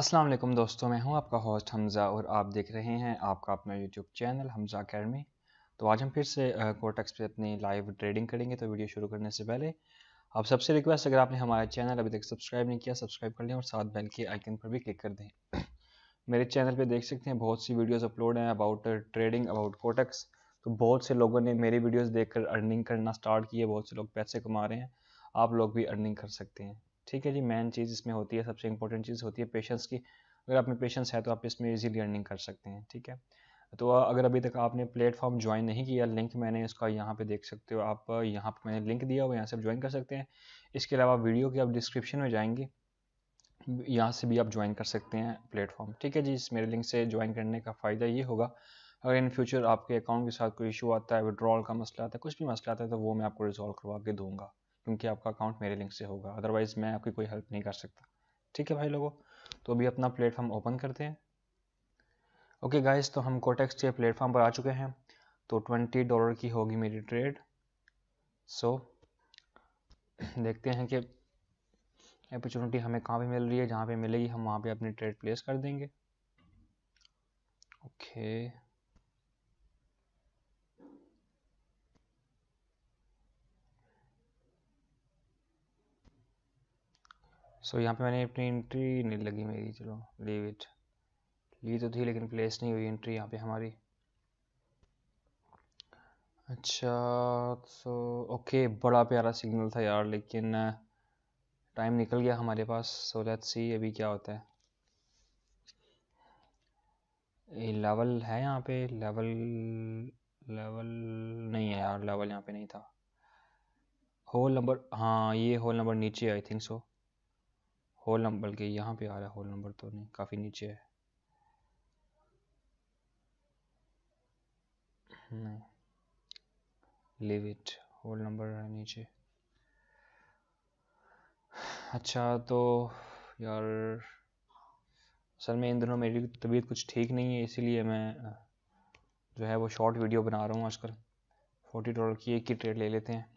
अस्सलाम वालेकुम दोस्तों, मैं हूं आपका होस्ट हमज़ा और आप देख रहे हैं आपका अपना यूट्यूब चैनल हमज़ा अकेडमी। तो आज हम फिर से कोटेक्स पे अपनी लाइव ट्रेडिंग करेंगे। तो वीडियो शुरू करने से पहले आप सबसे रिक्वेस्ट, अगर आपने हमारा चैनल अभी तक सब्सक्राइब नहीं किया, सब्सक्राइब कर लें और साथ बेल के आइकन पर भी क्लिक कर दें। मेरे चैनल पर देख सकते हैं बहुत सी वीडियोज़ अपलोड हैं अबाउट ट्रेडिंग, अबाउट कोटेक्स। तो बहुत से लोगों ने मेरी वीडियोस देखकर अर्निंग करना स्टार्ट की है, बहुत से लोग पैसे कमा रहे हैं, आप लोग भी अर्निंग कर सकते हैं। ठीक है जी, मेन चीज़ इसमें होती है, सबसे इंपॉर्टेंट चीज़ होती है पेशेंस की। अगर आप में पेशेंस है तो आप इसमें इजीली अर्निंग कर सकते हैं। ठीक है, तो अगर अभी तक आपने प्लेटफॉर्म ज्वाइन नहीं किया, लिंक मैंने इसका यहाँ पे देख सकते हो आप, यहाँ पर मैंने लिंक दिया हुआ, यहाँ से आप ज्वाइन कर सकते हैं। इसके अलावा वीडियो की आप डिस्क्रिप्शन में जाएंगे, यहाँ से भी आप ज्वाइन कर सकते हैं प्लेटफॉर्म। ठीक है जी, इस मेरे लिंक से ज्वाइन करने का फ़ायदा ये होगा, अगर इन फ्यूचर आपके अकाउंट के साथ कोई इशू आता है, विड्रॉल का मसला आता है, कुछ भी मसला आता है, तो वो मैं आपको रिजॉल्व करवा के दूंगा, क्योंकि आपका अकाउंट मेरे लिंक से होगा। अदरवाइज़ मैं आपकी कोई हेल्प नहीं कर सकता। ठीक है भाई लोगों, तो अभी अपना प्लेटफॉर्म ओपन करते हैं। ओके गाइस, तो हम कोटेक्स के प्लेटफॉर्म पर आ चुके हैं। तो $20 की होगी मेरी ट्रेड। सो देखते हैं कि अपॉर्चुनिटी हमें कहाँ पर मिल रही है। जहाँ पर मिलेगी हम वहाँ पर अपनी ट्रेड प्लेस कर देंगे। ओके सो यहाँ पे मैंने अपनी एंट्री नहीं लगी मेरी, चलो लीव इट, ली तो थी लेकिन प्लेस नहीं हुई एंट्री यहाँ पे हमारी। अच्छा सो ओके, बड़ा प्यारा सिग्नल था यार, लेकिन टाइम निकल गया हमारे पास। सो लेट्स सी अभी क्या होता है। ये लेवल है यहाँ पे, लेवल लेवल नहीं है यार, लेवल यहाँ पे नहीं था। होल नंबर, हाँ ये होल नंबर नीचे I think so, whole number के यहाँ पे आ रहा है, होल नंबर तो नहीं, काफ़ी नीचे है। नहीं, लीव इट, होल नंबर है नीचे। अच्छा तो यार असल में इन दिनों मेरी तबीयत कुछ ठीक नहीं है, इसीलिए मैं जो है वो शॉर्ट वीडियो बना रहा हूँ आजकल। $40 की एक ही ट्रेड ले लेते हैं।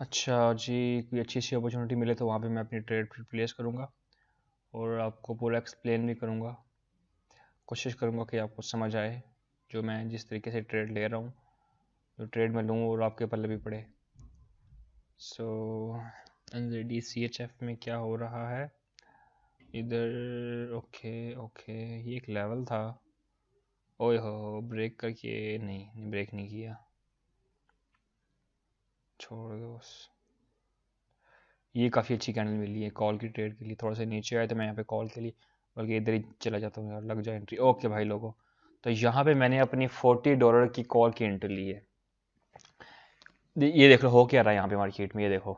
अच्छा जी, कोई अच्छी सी अपॉर्चुनिटी मिले तो वहाँ पे मैं अपनी ट्रेड प्लेस करूँगा और आपको पूरा एक्सप्लेन भी करूँगा, कोशिश करूँगा कि आपको समझ आए जो मैं जिस तरीके से ट्रेड ले रहा हूँ, जो ट्रेड में लूँ और आपके पल्ले भी पड़े। सो NZD CHF में क्या हो रहा है इधर। ओके ओके, ये एक लेवल था, ओए हो ब्रेक करके, नहीं ब्रेक नहीं किया, छोड़ दो। ये काफ़ी अच्छी कैंडल मिली है कॉल की ट्रेड के लिए, थोड़ा सा नीचे आया तो मैं यहाँ पे कॉल के लिए बल्कि इधर ही चला जाता हूँ यार, लग जाए एंट्री। ओके भाई लोगों, तो यहाँ पे मैंने अपनी $40 की कॉल की एंट्री ली है। ये देख लो हो क्या रहा है यहाँ पे मार्केट में, ये देखो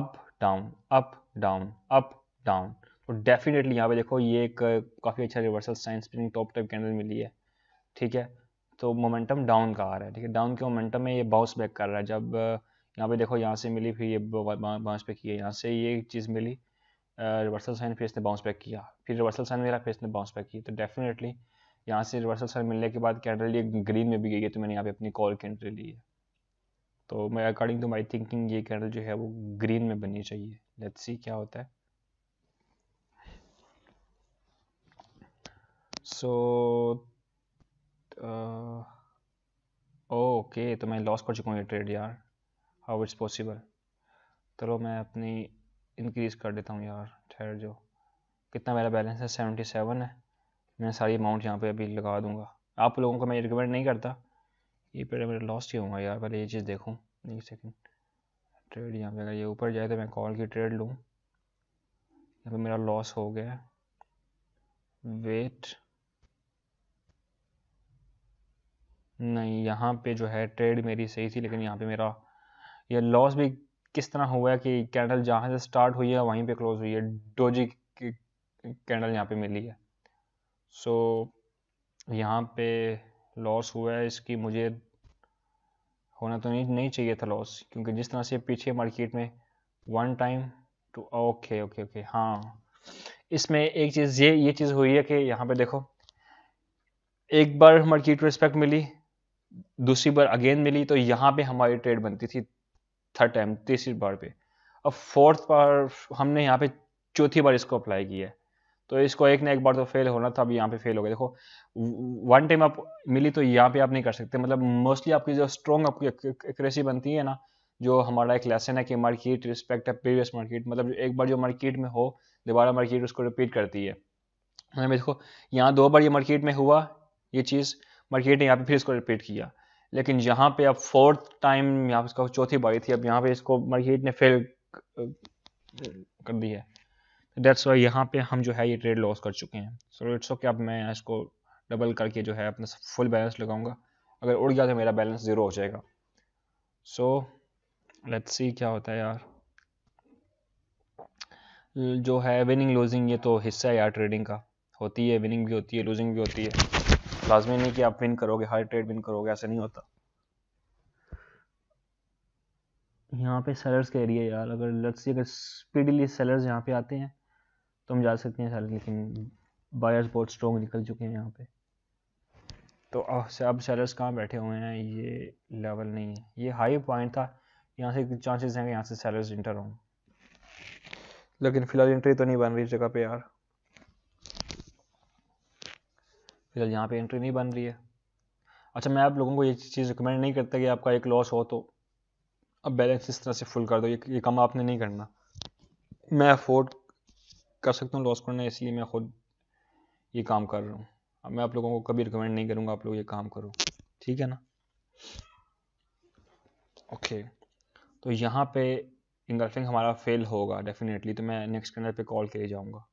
up down up down up down. तो डेफिनेटली यहाँ पे देखो ये एक काफ़ी अच्छा reversal sign spinning top type candle मिली है। ठीक है, तो मोमेंटम डाउन का आ रहा है। ठीक है, डाउन के मोमेंटम में ये बाउंस बैक कर रहा है। जब यहाँ पे देखो यहाँ से मिली, फिर ये बाउंस बैक किया, यहाँ से ये चीज़ मिली रिवर्सल साइन, फिर इसने बाउंस बैक किया, फिर रिवर्सल साइन मिला, फिर इसने बाउंस बैक किया। तो डेफिनेटली यहाँ से रिवर्सल साइन मिलने के बाद कैंडल ये ग्रीन में भी गई है, तो मैंने यहाँ पे अपनी कॉल की एंट्री ली है। तो मैं अकॉर्डिंग टू माई थिंकिंग ये कैंडल जो है वो ग्रीन में बननी चाहिए। लेट्स सी क्या होता है। सो ओके, तो मैं लॉस कर चुका हूँ ये ट्रेड यार, हाउ इट्स पॉसिबल। चलो मैं अपनी इंक्रीज़ कर देता हूँ यार, ठहर जो। कितना मेरा बैलेंस है, 77 है। मैं सारी अमाउंट यहाँ पे अभी लगा दूँगा। आप लोगों को मैं रिकमेंड नहीं करता, ये ट्रेड मेरा लॉस ही होगा यार। पहले ये चीज़ देखूँ, एक सेकेंड, ट्रेड यहाँ पे अगर ये ऊपर जाए तो मैं कॉल की ट्रेड लूँ। यहाँ पर मेरा लॉस हो गया, वेट नहीं, यहाँ पे जो है ट्रेड मेरी सही थी, लेकिन यहाँ पे मेरा ये लॉस भी किस तरह हुआ है कि कैंडल जहाँ से स्टार्ट हुई है वहीं पे क्लोज हुई है, डोजी की कैंडल यहाँ पे मिली है। सो यहाँ पे लॉस हुआ है, इसकी मुझे होना तो नहीं चाहिए था लॉस, क्योंकि जिस तरह से पीछे मार्केट में one time to okay okay okay. हाँ इसमें एक चीज़ ये चीज़ हुई है कि यहाँ पर देखो एक बार मार्केट रिस्पेक्ट मिली, दूसरी बार अगेन मिली, तो यहाँ पे हमारी ट्रेड बनती थी थर्ड टाइम, तीसरी बार पे। अब फोर्थ बार हमने यहाँ पे चौथी बार इसको अप्लाई किया है, तो इसको एक ना एक बार तो फेल होना था। अब यहाँ पे फेल हो गया। देखो वन टाइम आप मिली तो यहाँ पे आप नहीं कर सकते, मतलब मोस्टली आपकी जो स्ट्रॉन्ग आपकी एक्यूरेसी बनती है ना, जो हमारा एक लेसन है कि मार्केट रिस्पेक्ट है प्रीवियस मार्केट, मतलब एक बार जो मार्केट में हो दोबारा मार्केट उसको रिपीट करती है। मतलब देखो यहाँ दो बार ये मार्केट में हुआ, ये चीज़ मार्केट ने यहाँ पे फिर इसको रिपीट किया, लेकिन यहाँ पे अब फोर्थ टाइम यहाँ इसका चौथी बारी थी, अब यहाँ पे इसको मार्केट ने फेल कर दी है। डेट्स वाई यहाँ पे हम जो है ये ट्रेड लॉस कर चुके हैं। सो इट्स ओके, अब मैं इसको डबल करके जो है अपना फुल बैलेंस लगाऊंगा, अगर उड़ गया तो मेरा बैलेंस ज़ीरो हो जाएगा। सो लेट्स सी क्या होता है यार। जो है विनिंग लूजिंग ये तो हिस्सा है यार ट्रेडिंग का, होती है विनिंग भी होती है लूजिंग भी होती है, लाजमी नहीं कि आप विन करोगे हर ट्रेड विन करोगे, ऐसा नहीं होता। यहाँ पे सेलर्स के एरिया यार, अगर लेट्स अगर स्पीडली सेलर्स यहाँ पे आते हैं तो हम जा सकते हैं सेलर, लेकिन बायर्स बहुत स्ट्रॉन्ग निकल चुके हैं यहाँ पे, तो अब सेलर्स कहाँ बैठे हुए हैं, ये लेवल नहीं है, ये हाई पॉइंट था, यहाँ से चांसेस हैं कि यहाँ से सेलर्स इंटर हों, लेकिन फिलहाल एंट्री तो नहीं बन रही इस जगह पे यार, फिलहाल यहाँ पे एंट्री नहीं बन रही है। अच्छा मैं आप लोगों को ये चीज़ रिकमेंड नहीं करता कि आपका एक लॉस हो तो अब बैलेंस इस तरह से फुल कर दो, ये काम आपने नहीं करना। मैं अफोर्ड कर सकता हूँ लॉस करना, इसलिए मैं खुद ये काम कर रहा हूँ। अब मैं आप लोगों को कभी रिकमेंड नहीं करूँगा आप लोग ये काम करो, ठीक है ना। ओके तो यहाँ पे इंगल्फिंग हमारा फेल होगा डेफिनेटली, तो मैं नेक्स्ट कैंडल पे कॉल के लिए जाऊँगा,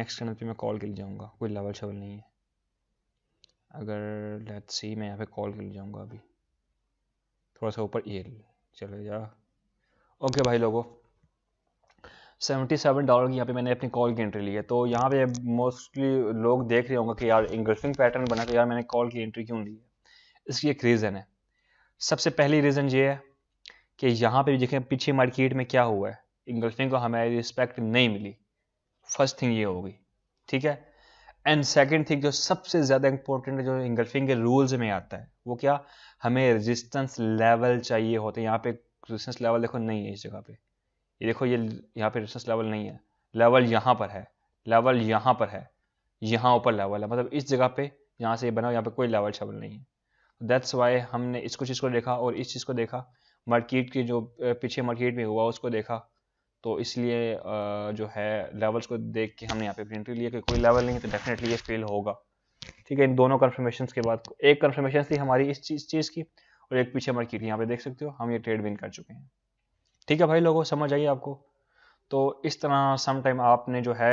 नेक्स्ट कैंडल पे मैं कॉल के लिए जाऊँगा, कोई लेवल शेवल नहीं है। अगर लेट्स सी मैं यहाँ पे कॉल के लिए जाऊँगा, अभी थोड़ा सा ऊपर ये चले जा। ओके भाई लोगों $77 की यहाँ पे मैंने अपनी कॉल की एंट्री ली है, तो यहाँ पे मोस्टली लोग देख रहे होंगे कि यार इंगल्फिंग पैटर्न बना तो यार मैंने कॉल की एंट्री क्यों ली है, इसकी एक रीज़न है। सबसे पहली रीज़न ये है कि यहाँ पे देखें पीछे मार्केट में क्या हुआ है, इंगल्फिंग को हमारी रिस्पेक्ट नहीं मिली, फर्स्ट थिंग ये होगी, ठीक है। एंड सेकंड थिंग जो सबसे ज़्यादा इंपॉर्टेंट है जो इंगल्फिंग के रूल्स में आता है, वो क्या, हमें रेजिस्टेंस लेवल चाहिए होते हैं। यहाँ पे रेजिस्टेंस लेवल देखो नहीं है इस जगह पे, ये देखो ये यहाँ पे रेजिस्टेंस लेवल नहीं है, लेवल यहाँ पर है, लेवल यहाँ पर है, यहाँ ऊपर लेवल है, मतलब इस जगह पे यहाँ से ये बना, यहाँ पे कोई लेवल शेवल नहीं है। दैट्स वाई हमने इसको चीज़ को देखा और इस चीज़ को देखा, मार्केट के जो पीछे मार्केट में हुआ उसको देखा, तो इसलिए जो है लेवल्स को देख के हमने यहाँ पे एंट्री लिया कि कोई लेवल नहीं है, तो डेफिनेटली ये फेल होगा, ठीक है। इन दोनों कन्फर्मेशंस के बाद, एक कन्फर्मेशन थी हमारी इस चीज़ की और एक पीछे मार्केट, यहाँ पे देख सकते हो हम ये ट्रेड विन कर चुके हैं, ठीक है भाई लोगों, समझ आइए आपको। तो इस तरह समटाइम आपने जो है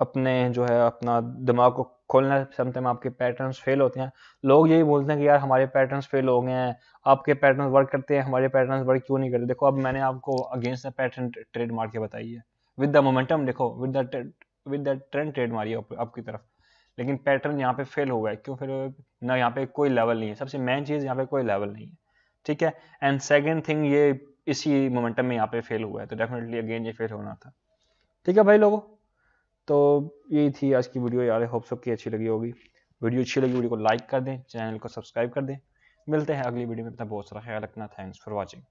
अपने जो है अपना दिमाग को खोलना, समटाइम आपके पैटर्न्स फेल होते हैं। लोग यही बोलते हैं कि यार हमारे पैटर्न्स फेल हो गए हैं, आपके पैटर्न्स वर्क करते हैं, हमारे पैटर्न्स वर्क क्यों नहीं करते। देखो अब मैंने आपको अगेंस्ट द पैटर्न ट्रेड मार के बताई है, विद द मोमेंटम, देखो विद द ट्रेंड ट्रेड मारी है आपकी तरफ, लेकिन पैटर्न यहाँ पे फेल हुआ है, क्यों फेल हुआ ना, यहाँ पे कोई लेवल नहीं है, सबसे मेन चीज़ यहाँ पे कोई लेवल नहीं है, ठीक है। एंड सेकेंड थिंग ये इसी मोमेंटम में यहाँ पे फेल हुआ है, तो डेफिनेटली अगेन ये फेल होना था, ठीक है भाई लोगों। तो यही थी आज की वीडियो यार, होप सबकी अच्छी लगी होगी। वीडियो अच्छी लगी वीडियो को लाइक कर दें, चैनल को सब्सक्राइब कर दें, मिलते हैं अगली वीडियो में, अपना बहुत सारा ख्याल रखना। Thanks for watching.